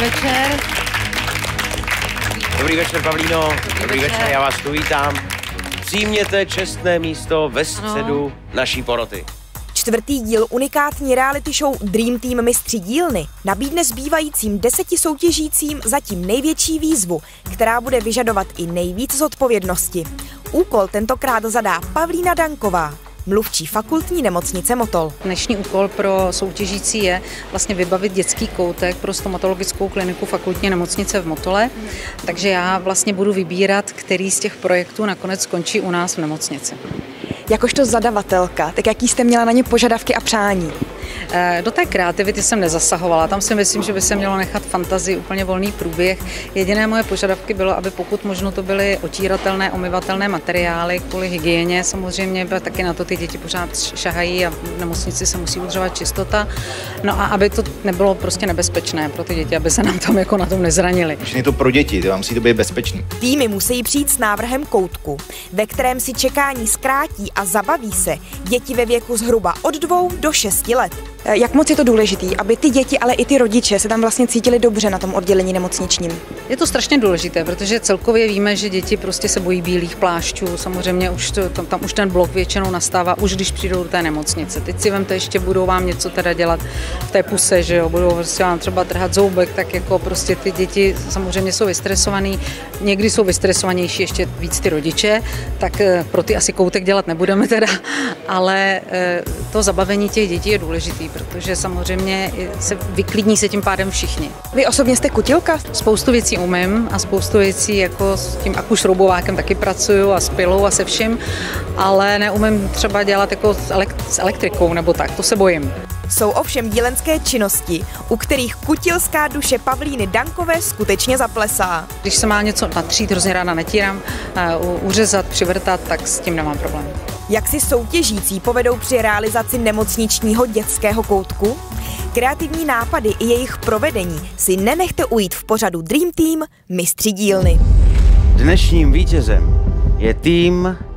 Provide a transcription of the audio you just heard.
Dobrý večer. Dobrý večer, Pavlíno. Dobrý večer, já vás tu vítám. Přijměte čestné místo ve středu naší poroty. Čtvrtý díl unikátní reality show Dream Team Mistři dílny nabídne zbývajícím 10 soutěžícím zatím největší výzvu, která bude vyžadovat i nejvíc zodpovědnosti. Úkol tentokrát zadá Pavlína Danková, mluvčí Fakultní nemocnice Motol. Dnešní úkol pro soutěžící je vlastně vybavit dětský koutek pro Stomatologickou kliniku Fakultní nemocnice v Motole, takže já vlastně budu vybírat, který z těch projektů nakonec skončí u nás v nemocnici. Jakožto zadavatelka, tak jaký jste měla na ně požadavky a přání? Do té kreativity jsem nezasahovala, tam si myslím, že by se mělo nechat fantazii, úplně volný průběh. Jediné moje požadavky bylo, aby pokud možno to byly otíratelné, omyvatelné materiály kvůli hygieně, samozřejmě taky na to ty děti pořád šahají a v nemocnici se musí udržovat čistota. No a aby to nebylo prostě nebezpečné pro ty děti, aby se nám tam jako na tom nezranili. Je to pro děti, to musí to být bezpečný. Týmy musí přijít s návrhem koutku, ve kterém si čekání zkrátí a zabaví se děti ve věku zhruba od 2 do 6 let. Jak moc je to důležité, aby ty děti, ale i ty rodiče se tam vlastně cítili dobře na tom oddělení nemocničním? Je to strašně důležité, protože celkově víme, že děti prostě se bojí bílých plášťů. Samozřejmě už tam už ten blok většinou nastává, už když přijdou do té nemocnice. Teď si vemte, ještě budou vám něco teda dělat v té puse, že jo, budou prostě vám třeba trhat zoubek, tak jako prostě ty děti samozřejmě jsou vystresovaný. Někdy jsou vystresovanější ještě víc ty rodiče, tak pro ty asi koutek dělat nebudeme teda, ale to zabavení těch dětí je důležité, protože samozřejmě se vyklidní se tím pádem všichni. Vy osobně jste kutilka? Spoustu věcí umím a spoustu věcí jako s tím akušroubovákem taky pracuju a s pilou a se vším, ale neumím třeba dělat jako s elektrikou nebo tak, to se bojím. Jsou ovšem dílenské činnosti, u kterých kutilská duše Pavlíny Dankové skutečně zaplesá. Když se má něco natřít, hrozně ráda netírám, uřezat, přivrtat, tak s tím nemám problém. Jak si soutěžící povedou při realizaci nemocničního dětského koutku? Kreativní nápady i jejich provedení si nenechte ujít v pořadu Dream Team Mistři dílny. Dnešním vítězem je tým